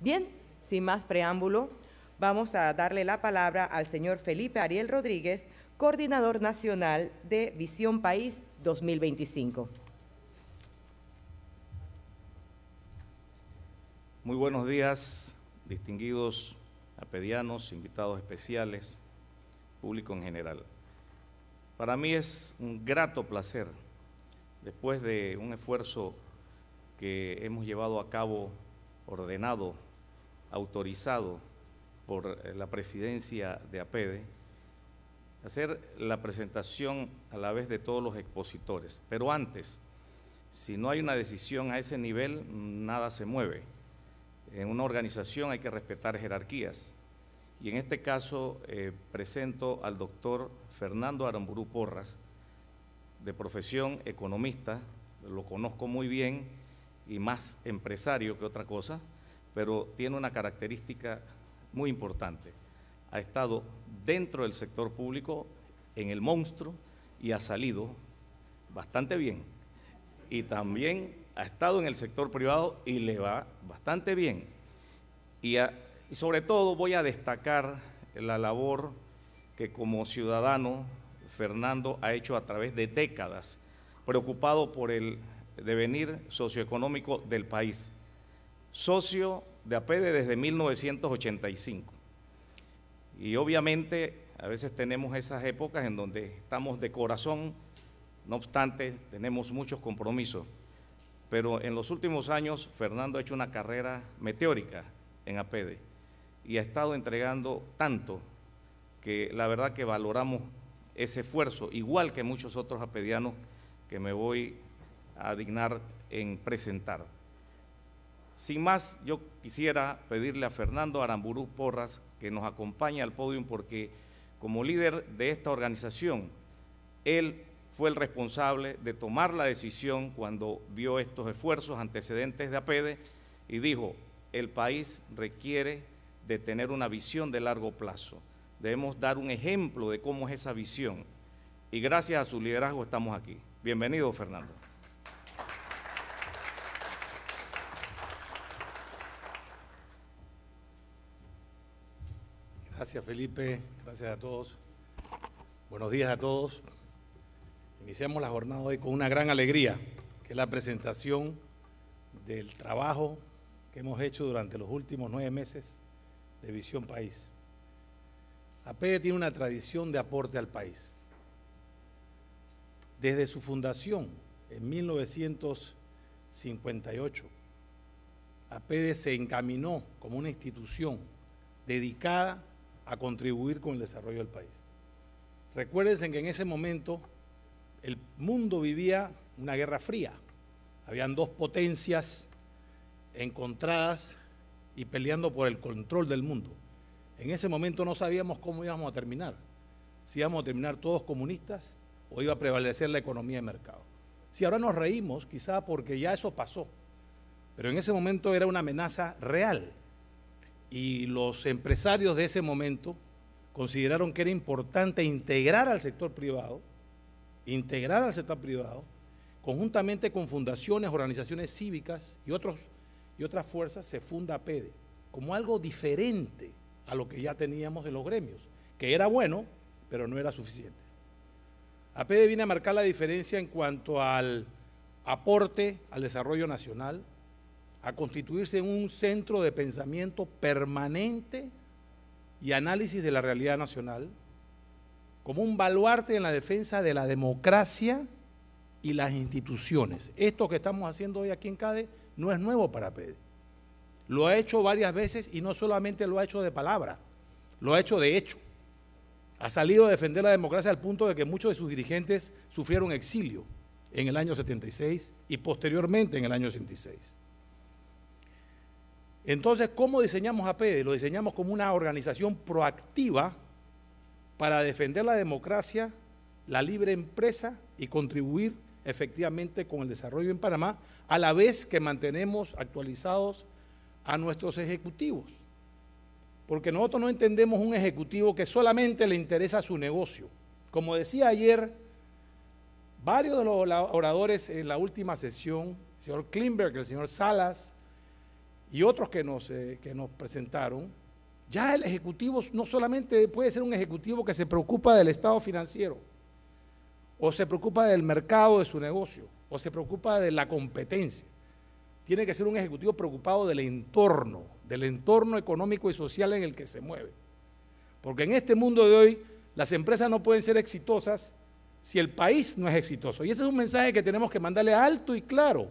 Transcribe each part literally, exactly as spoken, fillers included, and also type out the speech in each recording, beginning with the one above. Bien, sin más preámbulo, vamos a darle la palabra al señor Felipe Ariel Rodríguez, coordinador nacional de Visión País dos mil veinticinco. Muy buenos días, distinguidos apedianos, invitados especiales, público en general. Para mí es un grato placer, después de un esfuerzo que hemos llevado a cabo, ordenado, autorizado por la presidencia de APEDE, hacer la presentación a la vez de todos los expositores. Pero antes, si no hay una decisión a ese nivel, nada se mueve. En una organización hay que respetar jerarquías. Y en este caso eh, presento al doctor Fernando Aramburú Porras, de profesión economista, lo conozco muy bien y más empresario que otra cosa, pero tiene una característica muy importante. Ha estado dentro del sector público, en el monstruo, y ha salido bastante bien. Y también ha estado en el sector privado y le va bastante bien. Y a, Y sobre todo voy a destacar la labor que como ciudadano Fernando ha hecho a través de décadas, preocupado por el devenir socioeconómico del país. Socio de APEDE desde mil novecientos ochenta y cinco. Y obviamente a veces tenemos esas épocas en donde estamos de corazón, no obstante tenemos muchos compromisos. Pero en los últimos años Fernando ha hecho una carrera meteórica en APEDE. Y ha estado entregando tanto que la verdad que valoramos ese esfuerzo, igual que muchos otros apedianos que me voy a dignar en presentar. Sin más, yo quisiera pedirle a Fernando Aramburú Porras que nos acompañe al podio porque como líder de esta organización, él fue el responsable de tomar la decisión cuando vio estos esfuerzos antecedentes de APEDE y dijo, el país requiere de tener una visión de largo plazo. Debemos dar un ejemplo de cómo es esa visión. Y gracias a su liderazgo estamos aquí. Bienvenido, Fernando. Gracias, Felipe. Gracias a todos. Buenos días a todos. Iniciamos la jornada hoy con una gran alegría, que es la presentación del trabajo que hemos hecho durante los últimos nueve meses de Visión País. APEDE tiene una tradición de aporte al país. Desde su fundación en mil novecientos cincuenta y ocho, APEDE se encaminó como una institución dedicada a contribuir con el desarrollo del país. Recuérdense que en ese momento el mundo vivía una guerra fría. Habían dos potencias encontradas y peleando por el control del mundo. En ese momento no sabíamos cómo íbamos a terminar, si íbamos a terminar todos comunistas o iba a prevalecer la economía de mercado. Si ahora nos reímos, quizá porque ya eso pasó, pero en ese momento era una amenaza real y los empresarios de ese momento consideraron que era importante integrar al sector privado, integrar al sector privado, conjuntamente con fundaciones, organizaciones cívicas y otros y otras fuerzas, se funda APEDE como algo diferente a lo que ya teníamos en los gremios, que era bueno, pero no era suficiente. APEDE viene a marcar la diferencia en cuanto al aporte al desarrollo nacional, a constituirse en un centro de pensamiento permanente y análisis de la realidad nacional, como un baluarte en la defensa de la democracia y las instituciones. Esto que estamos haciendo hoy aquí en CADE no es nuevo para APEDE. Lo ha hecho varias veces y no solamente lo ha hecho de palabra, lo ha hecho de hecho. Ha salido a defender la democracia al punto de que muchos de sus dirigentes sufrieron exilio en el año setenta y seis y posteriormente en el año ochenta y seis. Entonces, ¿cómo diseñamos APEDE? Lo diseñamos como una organización proactiva para defender la democracia, la libre empresa y contribuir efectivamente con el desarrollo en Panamá, a la vez que mantenemos actualizados a nuestros ejecutivos. Porque nosotros no entendemos un ejecutivo que solamente le interesa su negocio. Como decía ayer, varios de los oradores en la última sesión, el señor Klimberg, el señor Salas, y otros que nos, eh, que nos presentaron, ya el ejecutivo no solamente puede ser un ejecutivo que se preocupa del estado financiero, o se preocupa del mercado de su negocio, o se preocupa de la competencia. Tiene que ser un ejecutivo preocupado del entorno, del entorno económico y social en el que se mueve. Porque en este mundo de hoy, las empresas no pueden ser exitosas si el país no es exitoso. Y ese es un mensaje que tenemos que mandarle alto y claro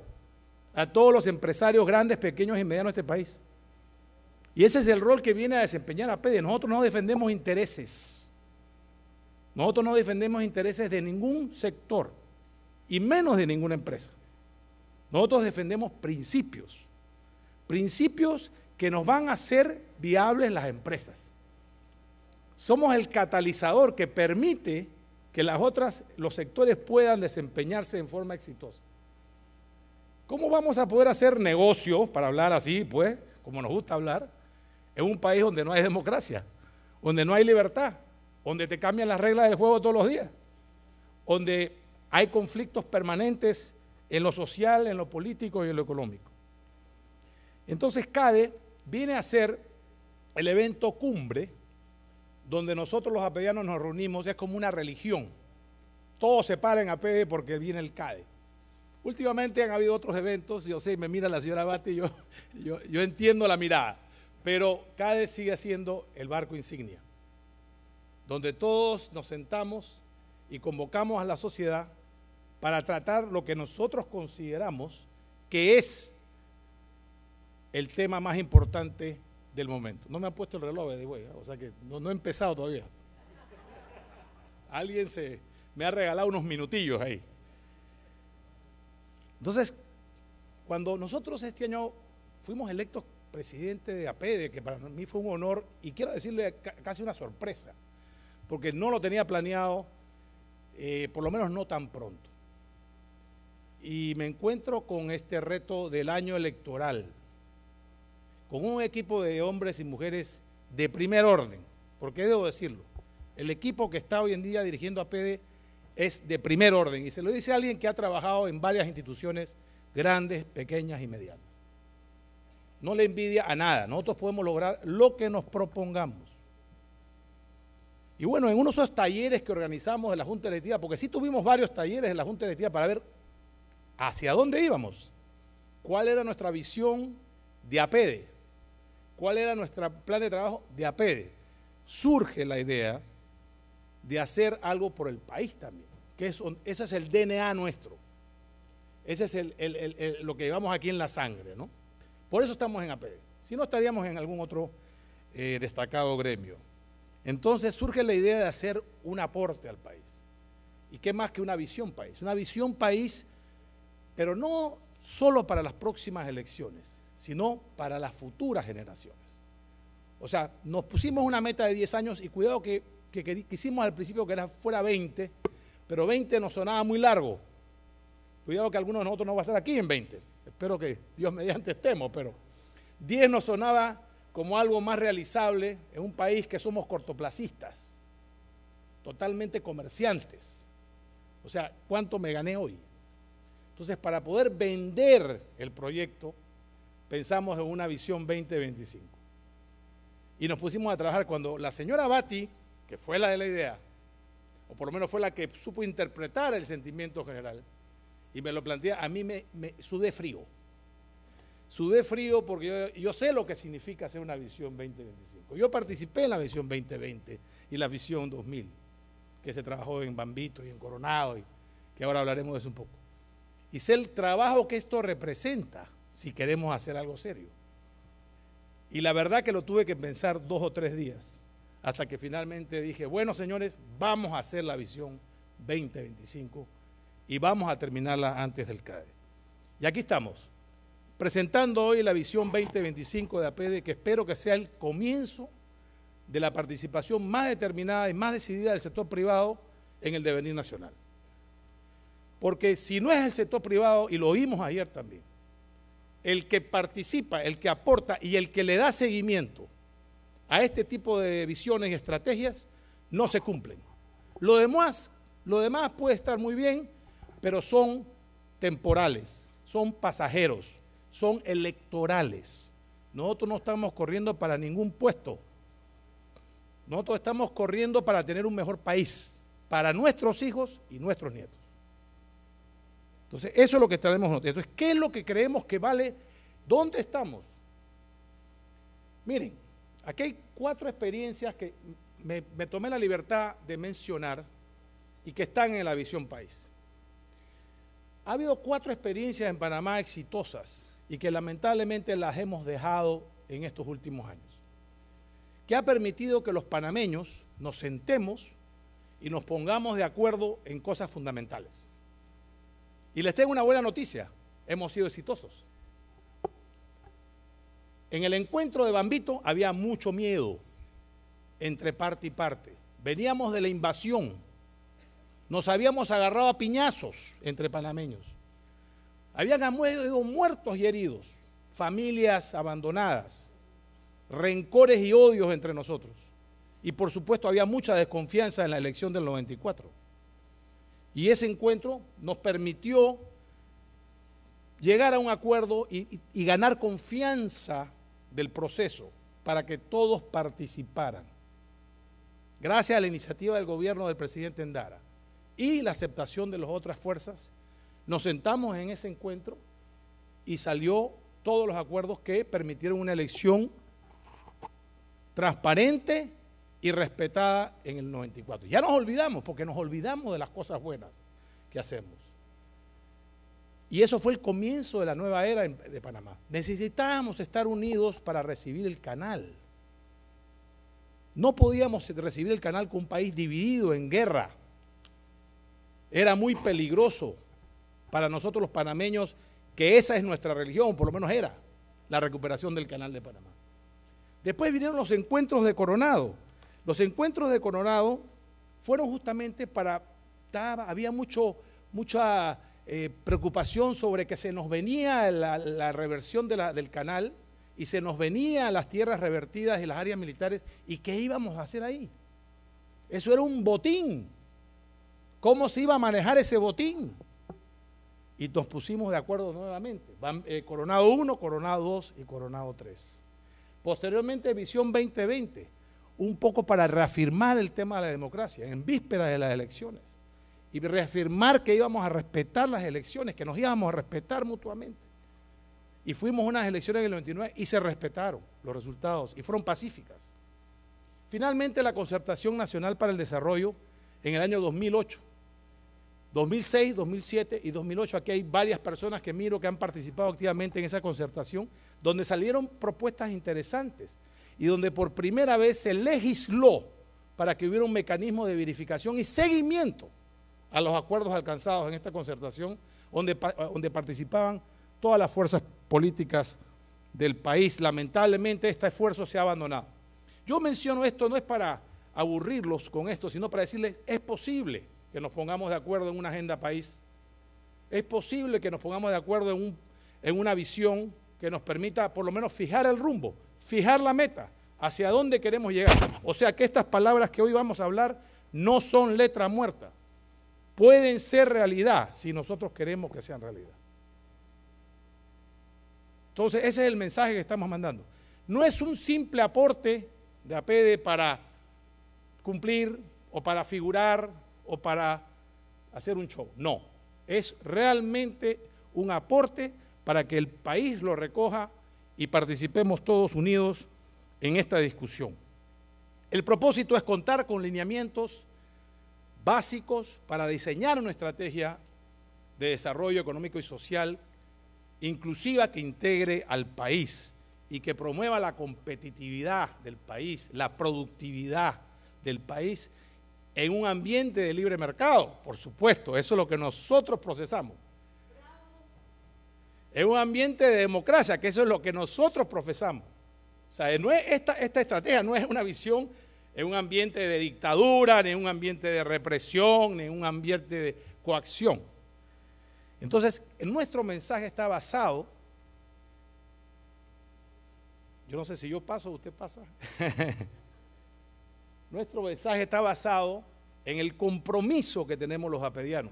a todos los empresarios grandes, pequeños y medianos de este país. Y ese es el rol que viene a desempeñar APEDE. Nosotros no defendemos intereses. Nosotros no defendemos intereses de ningún sector, y menos de ninguna empresa. Nosotros defendemos principios, principios que nos van a hacer viables las empresas. Somos el catalizador que permite que las otras, los sectores puedan desempeñarse en forma exitosa. ¿Cómo vamos a poder hacer negocios, para hablar así, pues, como nos gusta hablar, en un país donde no hay democracia, donde no hay libertad, donde te cambian las reglas del juego todos los días, donde hay conflictos permanentes en lo social, en lo político y en lo económico? Entonces CADE viene a ser el evento cumbre donde nosotros los apedianos nos reunimos. Es como una religión, todos se paran en APEDE porque viene el CADE. Últimamente han habido otros eventos, yo sé, me mira la señora Bate y yo, yo, yo entiendo la mirada, pero CADE sigue siendo el barco insignia, donde todos nos sentamos y convocamos a la sociedad para tratar lo que nosotros consideramos que es el tema más importante del momento. No me han puesto el reloj, de huella, o sea que no, no he empezado todavía. Alguien se, me ha regalado unos minutillos ahí. Entonces, cuando nosotros este año fuimos electos presidente de APEDE, que para mí fue un honor, y quiero decirle casi una sorpresa, porque no lo tenía planeado, eh, por lo menos no tan pronto. Y me encuentro con este reto del año electoral, con un equipo de hombres y mujeres de primer orden, porque debo decirlo, el equipo que está hoy en día dirigiendo APEDE es de primer orden, y se lo dice alguien que ha trabajado en varias instituciones grandes, pequeñas y medianas. No le envidia a nada, nosotros podemos lograr lo que nos propongamos. Y bueno, en uno de esos talleres que organizamos en la Junta Directiva, porque sí tuvimos varios talleres en la Junta Directiva para ver hacia dónde íbamos, cuál era nuestra visión de APEDE, cuál era nuestro plan de trabajo de APEDE, surge la idea de hacer algo por el país también, que es, ese es el D N A nuestro, ese es el, el, el, el, lo que llevamos aquí en la sangre, ¿no? Por eso estamos en APEDE, si no estaríamos en algún otro eh, destacado gremio. Entonces surge la idea de hacer un aporte al país, y qué más que una visión país, una visión país, pero no solo para las próximas elecciones, sino para las futuras generaciones. O sea, nos pusimos una meta de diez años y cuidado que, que, que quisimos al principio que era, fuera veinte, pero veinte nos sonaba muy largo. Cuidado que algunos de nosotros no va a estar aquí en veinte, espero que Dios mediante estemos, pero diez nos sonaba como algo más realizable en un país que somos cortoplacistas, totalmente comerciantes. O sea, ¿cuánto me gané hoy? Entonces, para poder vender el proyecto, pensamos en una visión veinte veinticinco. Y nos pusimos a trabajar cuando la señora Bati, que fue la de la idea, o por lo menos fue la que supo interpretar el sentimiento general, y me lo plantea, a mí me, me sudé frío. Sudé frío porque yo, yo sé lo que significa hacer una visión veinte veinticinco. Yo participé en la visión veinte veinte y la visión dos mil, que se trabajó en Bambito y en Coronado, y que ahora hablaremos de eso un poco. Y sé el trabajo que esto representa si queremos hacer algo serio. Y la verdad que lo tuve que pensar dos o tres días, hasta que finalmente dije, bueno señores, vamos a hacer la visión veinte veinticinco y vamos a terminarla antes del CADE. Y aquí estamos, presentando hoy la visión veinte veinticinco de APEDE, que espero que sea el comienzo de la participación más determinada y más decidida del sector privado en el devenir nacional. Porque si no es el sector privado, y lo oímos ayer también, el que participa, el que aporta y el que le da seguimiento a este tipo de visiones y estrategias, no se cumplen. Lo demás, lo demás puede estar muy bien, pero son temporales, son pasajeros, son electorales. Nosotros no estamos corriendo para ningún puesto. Nosotros estamos corriendo para tener un mejor país, para nuestros hijos y nuestros nietos. Entonces, eso es lo que traemos nosotros. Entonces, ¿qué es lo que creemos que vale? ¿Dónde estamos? Miren, aquí hay cuatro experiencias que me, me tomé la libertad de mencionar y que están en la Visión País. Ha habido cuatro experiencias en Panamá exitosas y que lamentablemente las hemos dejado en estos últimos años, que ha permitido que los panameños nos sentemos y nos pongamos de acuerdo en cosas fundamentales. Y les tengo una buena noticia, hemos sido exitosos. En el encuentro de Bambito había mucho miedo entre parte y parte. Veníamos de la invasión, nos habíamos agarrado a piñazos entre panameños. Habían habido muertos y heridos, familias abandonadas, rencores y odios entre nosotros. Y por supuesto había mucha desconfianza en la elección del noventa y cuatro. Y ese encuentro nos permitió llegar a un acuerdo y, y, y ganar confianza del proceso para que todos participaran. Gracias a la iniciativa del gobierno del presidente Endara y la aceptación de las otras fuerzas, nos sentamos en ese encuentro y salió todos los acuerdos que permitieron una elección transparente y respetada en el noventa y cuatro. Ya nos olvidamos, porque nos olvidamos de las cosas buenas que hacemos. Y eso fue el comienzo de la nueva era de Panamá. Necesitábamos estar unidos para recibir el canal. No podíamos recibir el canal con un país dividido en guerra. Era muy peligroso para nosotros los panameños, que esa es nuestra religión, por lo menos era la recuperación del canal de Panamá. Después vinieron los encuentros de Coronado. Los encuentros de Coronado fueron justamente para, estaba, había mucho, mucha eh, preocupación sobre que se nos venía la, la reversión de la, del canal y se nos venían las tierras revertidas y las áreas militares, y qué íbamos a hacer ahí. Eso era un botín. ¿Cómo se iba a manejar ese botín? Y nos pusimos de acuerdo nuevamente. Van, eh, Coronado uno, Coronado dos y Coronado tres. Posteriormente, Visión veinte veinte, un poco para reafirmar el tema de la democracia, en vísperas de las elecciones, y reafirmar que íbamos a respetar las elecciones, que nos íbamos a respetar mutuamente. Y fuimos a unas elecciones en el noventa y nueve y se respetaron los resultados, y fueron pacíficas. Finalmente, la Concertación Nacional para el Desarrollo en el año dos mil ocho, dos mil seis, dos mil siete y dos mil ocho, aquí hay varias personas que miro que han participado activamente en esa concertación, donde salieron propuestas interesantes y donde por primera vez se legisló para que hubiera un mecanismo de verificación y seguimiento a los acuerdos alcanzados en esta concertación, donde, donde participaban todas las fuerzas políticas del país. Lamentablemente este esfuerzo se ha abandonado. Yo menciono esto no es para aburrirlos con esto, sino para decirles, es posible que nos pongamos de acuerdo en una agenda país, es posible que nos pongamos de acuerdo en, un, en una visión que nos permita por lo menos fijar el rumbo, fijar la meta, hacia dónde queremos llegar. O sea que estas palabras que hoy vamos a hablar no son letra muerta, pueden ser realidad si nosotros queremos que sean realidad. Entonces ese es el mensaje que estamos mandando. No es un simple aporte de APEDE para cumplir o para figurar o para hacer un show, no, es realmente un aporte para que el país lo recoja y participemos todos unidos en esta discusión. El propósito es contar con lineamientos básicos para diseñar una estrategia de desarrollo económico y social inclusiva que integre al país y que promueva la competitividad del país, la productividad del país en un ambiente de libre mercado, por supuesto, eso es lo que nosotros procesamos. Es un ambiente de democracia, que eso es lo que nosotros profesamos. O sea, no es esta, esta estrategia no es una visión en un ambiente de dictadura, ni en un ambiente de represión, ni en un ambiente de coacción. Entonces, nuestro mensaje está basado, yo no sé si yo paso o usted pasa, nuestro mensaje está basado en el compromiso que tenemos los apedianos.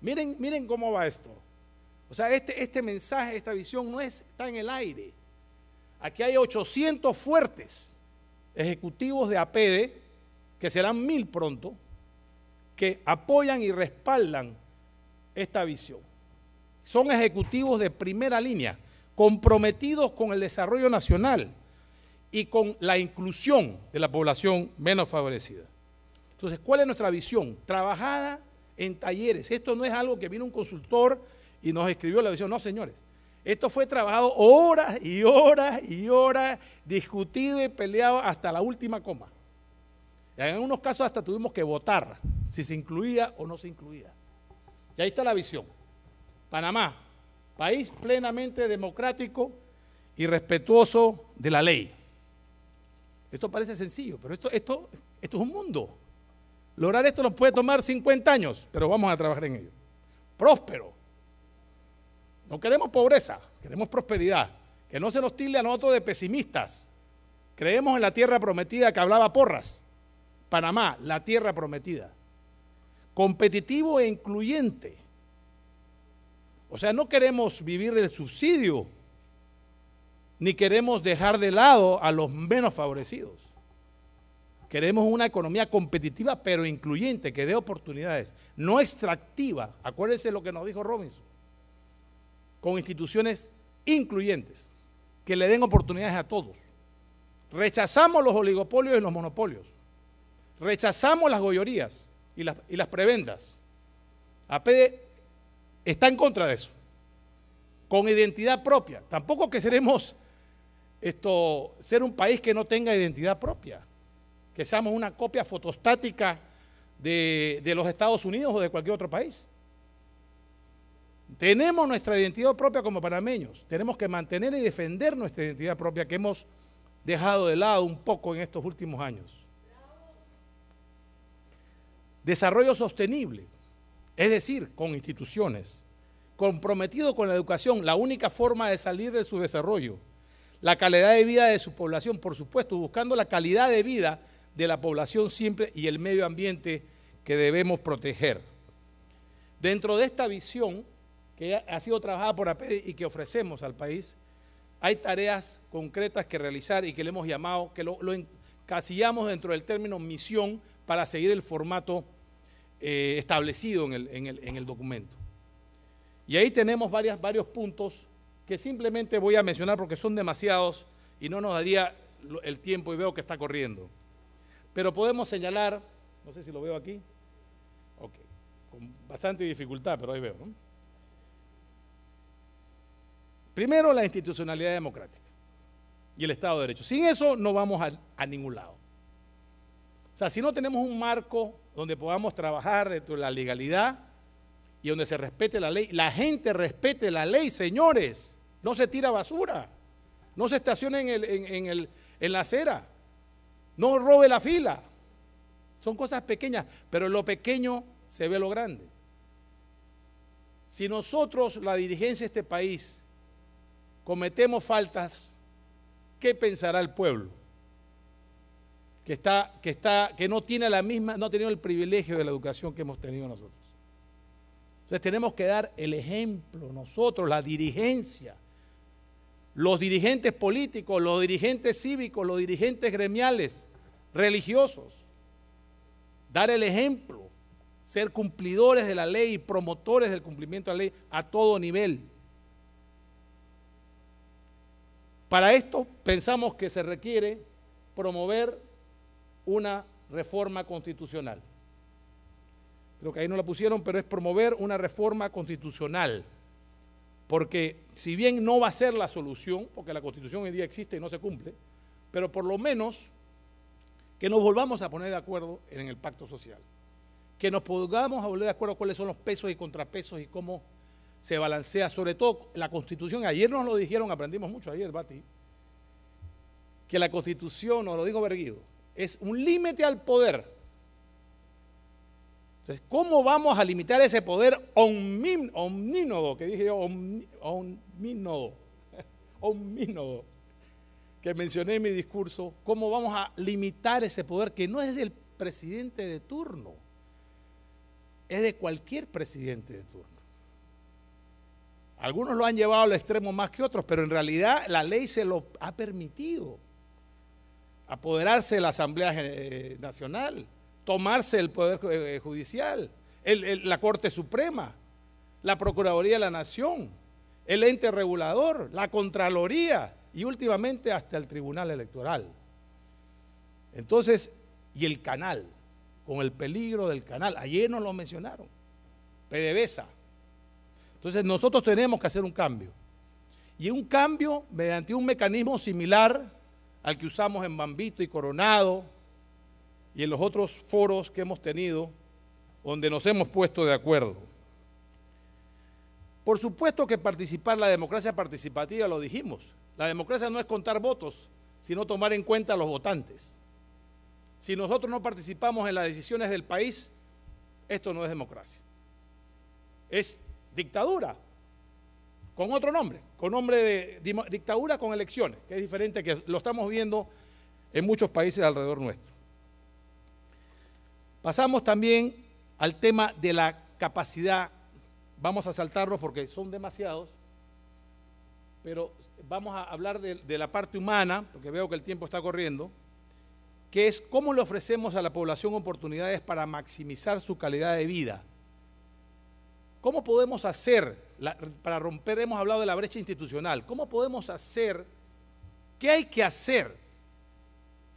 Miren, miren cómo va esto. O sea, este, este mensaje, esta visión no es, está en el aire. Aquí hay ochocientos fuertes ejecutivos de APEDE, que serán mil pronto, que apoyan y respaldan esta visión. Son ejecutivos de primera línea, comprometidos con el desarrollo nacional y con la inclusión de la población menos favorecida. Entonces, ¿cuál es nuestra visión? Trabajada en talleres. Esto no es algo que vino un consultor y nos escribió la visión. No, señores. Esto fue trabajado horas y horas y horas, discutido y peleado hasta la última coma. Y en algunos casos hasta tuvimos que votar si se incluía o no se incluía. Y ahí está la visión. Panamá, país plenamente democrático y respetuoso de la ley. Esto parece sencillo, pero esto, esto, esto es un mundo. Lograr esto nos puede tomar cincuenta años, pero vamos a trabajar en ello. Próspero. No queremos pobreza, queremos prosperidad. Que no se nos tilde a nosotros de pesimistas. Creemos en la tierra prometida que hablaba Porras. Panamá, la tierra prometida. Competitivo e incluyente. O sea, no queremos vivir del subsidio, ni queremos dejar de lado a los menos favorecidos. Queremos una economía competitiva pero incluyente, que dé oportunidades, no extractiva. Acuérdense lo que nos dijo Robinson. Con instituciones incluyentes, que le den oportunidades a todos. Rechazamos los oligopolios y los monopolios. Rechazamos las goyorías y las, y las prebendas. APEDE está en contra de eso. Con identidad propia. Tampoco que seremos esto, ser un país que no tenga identidad propia. Que seamos una copia fotostática de, de los Estados Unidos o de cualquier otro país. Tenemos nuestra identidad propia como panameños, tenemos que mantener y defender nuestra identidad propia que hemos dejado de lado un poco en estos últimos años. Desarrollo sostenible, es decir, con instituciones, comprometido con la educación, la única forma de salir de su desarrollo. La calidad de vida de su población, por supuesto, buscando la calidad de vida de la población siempre y el medio ambiente que debemos proteger. Dentro de esta visión que ha sido trabajada por APEDE y que ofrecemos al país, hay tareas concretas que realizar y que le hemos llamado, que lo, lo encasillamos dentro del término misión para seguir el formato eh, establecido en el, en, el, en el documento. Y ahí tenemos varias, varios puntos que simplemente voy a mencionar porque son demasiados y no nos daría el tiempo y veo que está corriendo. Pero podemos señalar, no sé si lo veo aquí, ok, con bastante dificultad, pero ahí veo, ¿no? Primero, la institucionalidad democrática y el Estado de Derecho. Sin eso no vamos a, a ningún lado. O sea, si no tenemos un marco donde podamos trabajar dentro de la legalidad y donde se respete la ley, la gente respete la ley, señores, no se tira basura, no se estaciona en, el, en, en, el, en la acera, no robe la fila. Son cosas pequeñas, pero en lo pequeño se ve lo grande. Si nosotros, la dirigencia de este país, cometemos faltas, ¿qué pensará el pueblo? Que, está, que, está, que no tiene la misma, no ha tenido el privilegio de la educación que hemos tenido nosotros. Entonces tenemos que dar el ejemplo nosotros, la dirigencia, los dirigentes políticos, los dirigentes cívicos, los dirigentes gremiales, religiosos. Dar el ejemplo, ser cumplidores de la ley y promotores del cumplimiento de la ley a todo nivel. Para esto pensamos que se requiere promover una reforma constitucional. Creo que ahí no la pusieron, pero es promover una reforma constitucional. Porque si bien no va a ser la solución, porque la Constitución hoy día existe y no se cumple, pero por lo menos que nos volvamos a poner de acuerdo en el pacto social. Que nos podamos a volver de acuerdo cuáles son los pesos y contrapesos y cómo se balancea, sobre todo la Constitución. Ayer nos lo dijeron, aprendimos mucho ayer, Bati, que la Constitución, nos lo dijo Berguido, es un límite al poder. Entonces, ¿cómo vamos a limitar ese poder omnínodo, omnínodo que dije yo, omni, omnínodo, omnínodo, que mencioné en mi discurso? ¿Cómo vamos a limitar ese poder que no es del presidente de turno, es de cualquier presidente de turno? Algunos lo han llevado al extremo más que otros, pero en realidad la ley se lo ha permitido. Apoderarse de la Asamblea eh, Nacional, tomarse el Poder eh, Judicial, el, el, la Corte Suprema, la Procuraduría de la Nación, el ente regulador, la Contraloría y últimamente hasta el Tribunal Electoral. Entonces, y el canal, con el peligro del canal, ayer nos lo mencionaron, P D V S A. Entonces nosotros tenemos que hacer un cambio, y un cambio mediante un mecanismo similar al que usamos en Bambito y Coronado y en los otros foros que hemos tenido donde nos hemos puesto de acuerdo. Por supuesto que participar, la democracia participativa, lo dijimos, la democracia no es contar votos, sino tomar en cuenta a los votantes. Si nosotros no participamos en las decisiones del país, esto no es democracia, es dictadura, con otro nombre, con nombre de di, dictadura con elecciones, que es diferente, que lo estamos viendo en muchos países alrededor nuestro. Pasamos también al tema de la capacidad, vamos a saltarlos porque son demasiados, pero vamos a hablar de, de la parte humana, porque veo que el tiempo está corriendo, que es cómo le ofrecemos a la población oportunidades para maximizar su calidad de vida. ¿Cómo podemos hacer, la, para romper, hemos hablado de la brecha institucional, cómo podemos hacer, qué hay que hacer,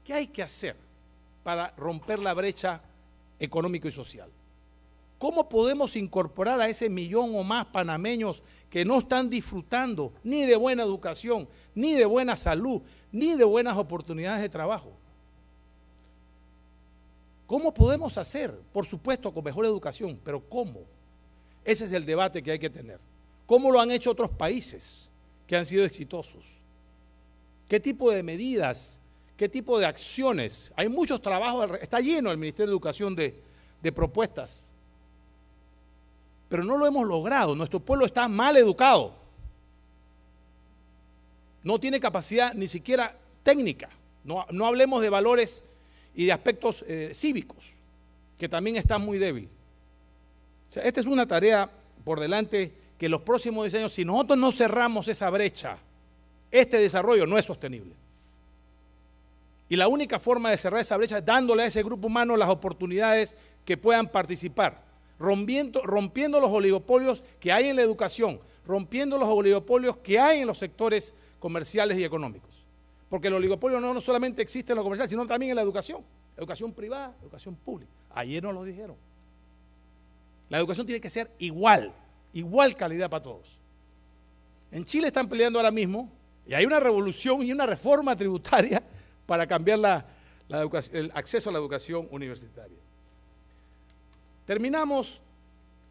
qué hay que hacer para romper la brecha económica y social? ¿Cómo podemos incorporar a ese millón o más panameños que no están disfrutando ni de buena educación, ni de buena salud, ni de buenas oportunidades de trabajo? ¿Cómo podemos hacer? Por supuesto, con mejor educación, pero ¿cómo? Ese es el debate que hay que tener. ¿Cómo lo han hecho otros países que han sido exitosos? ¿Qué tipo de medidas, qué tipo de acciones? Hay muchos trabajos, está lleno el Ministerio de Educación de, de propuestas, pero no lo hemos logrado. Nuestro pueblo está mal educado, no tiene capacidad ni siquiera técnica, no, no hablemos de valores y de aspectos eh, cívicos, que también está muy débil. O sea, esta es una tarea por delante que en los próximos diez años, si nosotros no cerramos esa brecha, este desarrollo no es sostenible. Y la única forma de cerrar esa brecha es dándole a ese grupo humano las oportunidades que puedan participar, rompiendo, rompiendo los oligopolios que hay en la educación, rompiendo los oligopolios que hay en los sectores comerciales y económicos. Porque el oligopolio no, no solamente existe en lo comercial, sino también en la educación, educación privada, educación pública. Ayer nos lo dijeron. La educación tiene que ser igual, igual calidad para todos. En Chile están peleando ahora mismo, y hay una revolución y una reforma tributaria para cambiar la, la educación, el acceso a la educación universitaria. Terminamos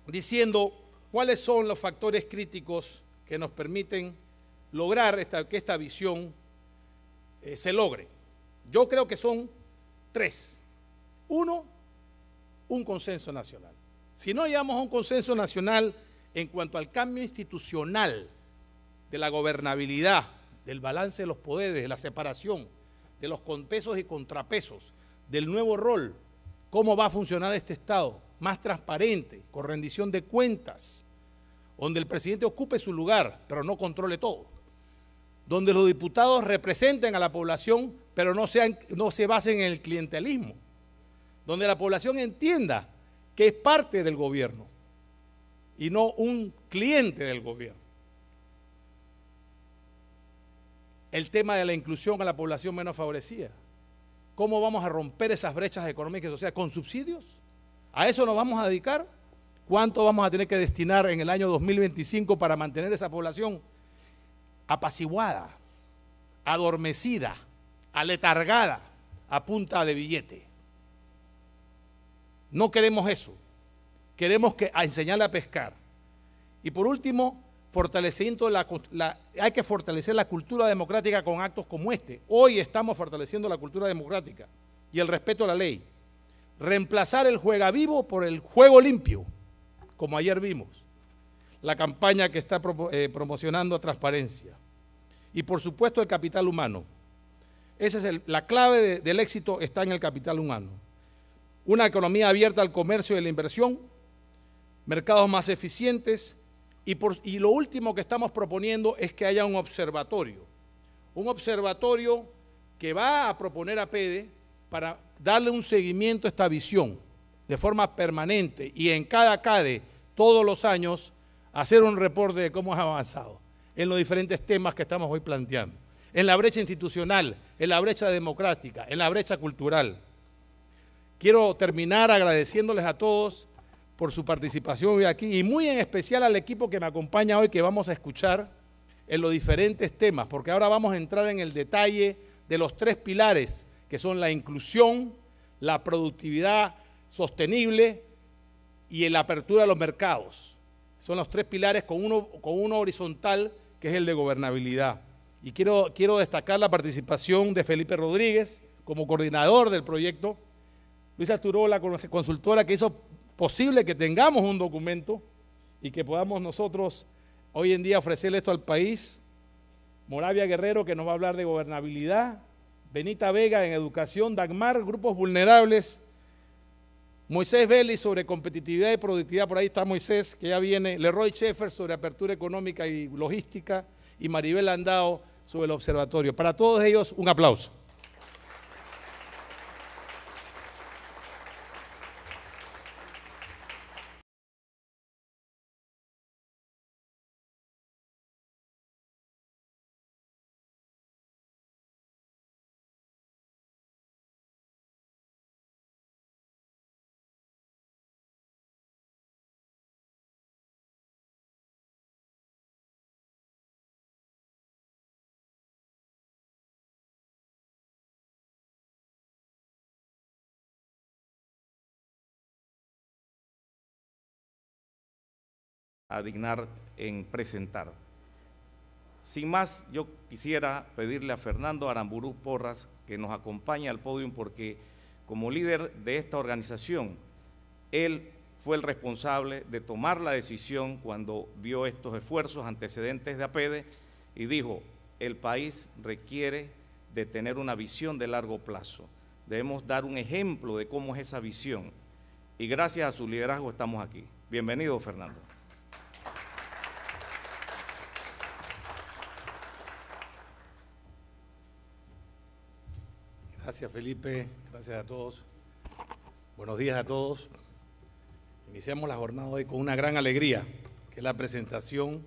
diciendo cuáles son los factores críticos que nos permiten lograr esta, que esta visión eh, se logre. Yo creo que son tres. Uno, un consenso nacional. Si no llegamos a un consenso nacional en cuanto al cambio institucional de la gobernabilidad, del balance de los poderes, de la separación, de los pesos y contrapesos, del nuevo rol, cómo va a funcionar este Estado, más transparente, con rendición de cuentas, donde el presidente ocupe su lugar, pero no controle todo, donde los diputados representen a la población, pero no, sean, no se basen en el clientelismo, donde la población entienda que es parte del gobierno y no un cliente del gobierno. El tema de la inclusión a la población menos favorecida. ¿Cómo vamos a romper esas brechas económicas y sociales? ¿Con subsidios? ¿A eso nos vamos a dedicar? ¿Cuánto vamos a tener que destinar en el año dos mil veinticinco para mantener esa población apaciguada, adormecida, aletargada, a punta de billete? No queremos eso, queremos que, a enseñarle a pescar. Y por último, fortaleciendo la, la, hay que fortalecer la cultura democrática con actos como este. Hoy estamos fortaleciendo la cultura democrática y el respeto a la ley. Reemplazar el juega vivo por el juego limpio, como ayer vimos, la campaña que está pro, eh, promocionando transparencia. Y por supuesto el capital humano. Esa es el, la clave de, del éxito, está en el capital humano. Una economía abierta al comercio y a la inversión, mercados más eficientes, Y, por, y lo último que estamos proponiendo es que haya un observatorio, un observatorio que va a proponer a APEDE para darle un seguimiento a esta visión de forma permanente y en cada CADE, todos los años, hacer un reporte de cómo has avanzado en los diferentes temas que estamos hoy planteando, en la brecha institucional, en la brecha democrática, en la brecha cultural. Quiero terminar agradeciéndoles a todos por su participación hoy aquí y muy en especial al equipo que me acompaña hoy, que vamos a escuchar en los diferentes temas, porque ahora vamos a entrar en el detalle de los tres pilares que son la inclusión, la productividad sostenible y la apertura de los mercados. Son los tres pilares con uno, con uno horizontal, que es el de gobernabilidad. Y quiero, quiero destacar la participación de Felipe Rodríguez como coordinador del proyecto, Luisa Asturo, la consultora que hizo posible que tengamos un documento y que podamos nosotros hoy en día ofrecerle esto al país, Moravia Guerrero, que nos va a hablar de gobernabilidad, Benita Vega en educación, Dagmar, grupos vulnerables, Moisés Belli sobre competitividad y productividad, por ahí está Moisés, que ya viene, Leroy Schaeffer sobre apertura económica y logística, y Maribel Andao sobre el observatorio. Para todos ellos, un aplauso. A dignar en presentar. Sin más, yo quisiera pedirle a Fernando Aramburú Porras que nos acompañe al podio porque como líder de esta organización, él fue el responsable de tomar la decisión cuando vio estos esfuerzos antecedentes de APEDE y dijo, el país requiere de tener una visión de largo plazo. Debemos dar un ejemplo de cómo es esa visión y gracias a su liderazgo estamos aquí. Bienvenido, Fernando. Gracias Felipe, gracias a todos, buenos días a todos. Iniciamos la jornada hoy con una gran alegría, que es la presentación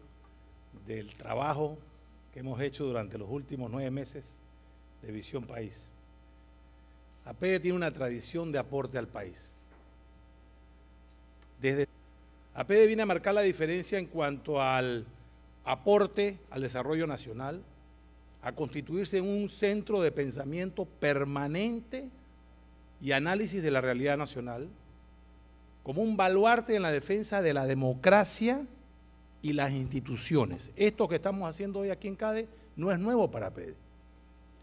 del trabajo que hemos hecho durante los últimos nueve meses de Visión País. APEDE tiene una tradición de aporte al país. Desde APEDE viene a marcar la diferencia en cuanto al aporte al desarrollo nacional, a constituirse en un centro de pensamiento permanente y análisis de la realidad nacional, como un baluarte en la defensa de la democracia y las instituciones. Esto que estamos haciendo hoy aquí en CADE no es nuevo para APEDE.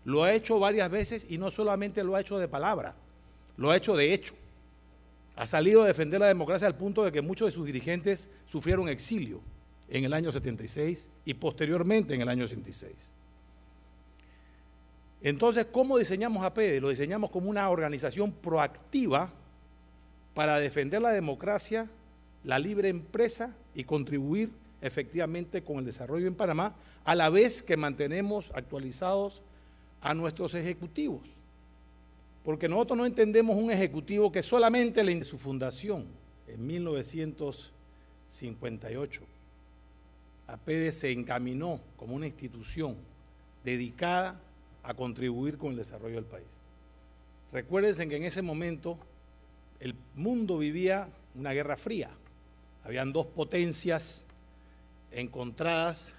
Lo ha hecho varias veces y no solamente lo ha hecho de palabra, lo ha hecho de hecho. Ha salido a defender la democracia al punto de que muchos de sus dirigentes sufrieron exilio en el año setenta y seis y posteriormente en el año ochenta y seis. Entonces, ¿cómo diseñamos APEDE? Lo diseñamos como una organización proactiva para defender la democracia, la libre empresa y contribuir efectivamente con el desarrollo en Panamá, a la vez que mantenemos actualizados a nuestros ejecutivos. Porque nosotros no entendemos un ejecutivo que solamente le su fundación en mil novecientos cincuenta y ocho. APEDE se encaminó como una institución dedicada a a contribuir con el desarrollo del país. Recuérdense que en ese momento el mundo vivía una guerra fría. Habían dos potencias encontradas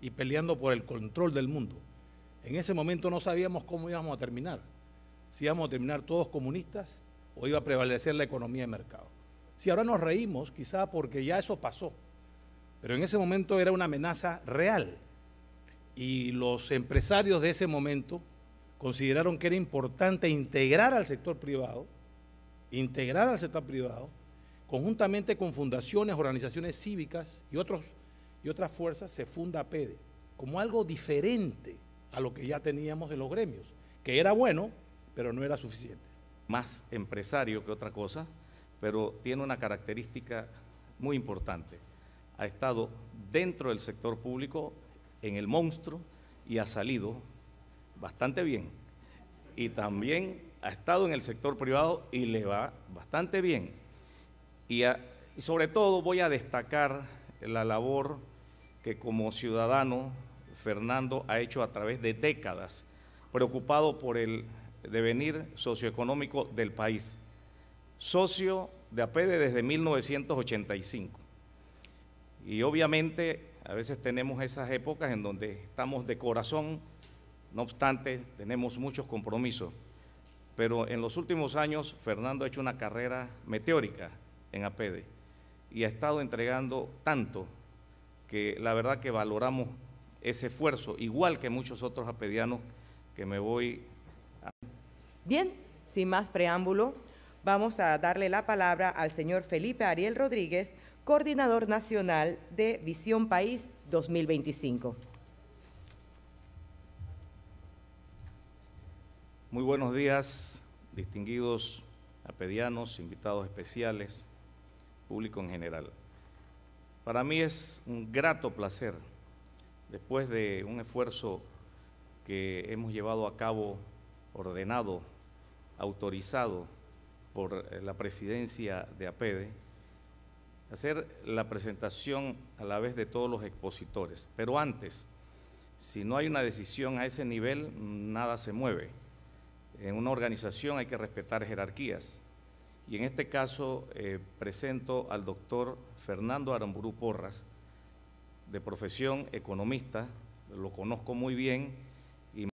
y peleando por el control del mundo. En ese momento no sabíamos cómo íbamos a terminar. Si íbamos a terminar todos comunistas o iba a prevalecer la economía de mercado. Si ahora nos reímos, quizá porque ya eso pasó, pero en ese momento era una amenaza real. Y los empresarios de ese momento consideraron que era importante integrar al sector privado, integrar al sector privado, conjuntamente con fundaciones, organizaciones cívicas y, otros, y otras fuerzas, se funda APEDE como algo diferente a lo que ya teníamos de los gremios, que era bueno, pero no era suficiente. Más empresario que otra cosa, pero tiene una característica muy importante. Ha estado dentro del sector público en el monstruo y ha salido bastante bien. Y también ha estado en el sector privado y le va bastante bien. Y, a, y sobre todo voy a destacar la labor que como ciudadano Fernando ha hecho a través de décadas, preocupado por el devenir socioeconómico del país. Socio de APEDE desde mil novecientos ochenta y cinco. Y obviamente a veces tenemos esas épocas en donde estamos de corazón, no obstante tenemos muchos compromisos. Pero en los últimos años Fernando ha hecho una carrera meteórica en APEDE y ha estado entregando tanto que la verdad que valoramos ese esfuerzo, igual que muchos otros apedianos que me voy a... Bien, sin más preámbulo, vamos a darle la palabra al señor Felipe Ariel Rodríguez, coordinador nacional de Visión País dos mil veinticinco. Muy buenos días, distinguidos apedianos, invitados especiales, público en general. Para mí es un grato placer, después de un esfuerzo que hemos llevado a cabo, ordenado, autorizado por la presidencia de APEDE, hacer la presentación a la vez de todos los expositores. Pero antes, si no hay una decisión a ese nivel, nada se mueve. En una organización hay que respetar jerarquías. Y en este caso eh, presento al doctor Fernando Aramburú Porras, de profesión economista, lo conozco muy bien,